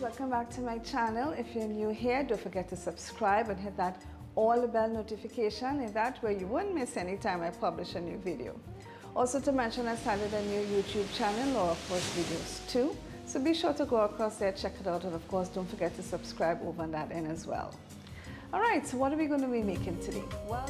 guys, welcome back to my channel. If you're new here, don't forget to subscribe and hit that all the bell notification. In that way you won't miss any time I publish a new video. Also to mention, I started a new YouTube channel, Laura Posts Videos too. So be sure to go across there, check it out, and of course don't forget to subscribe over on that end as well. Alright, so what are we going to be making today? Well,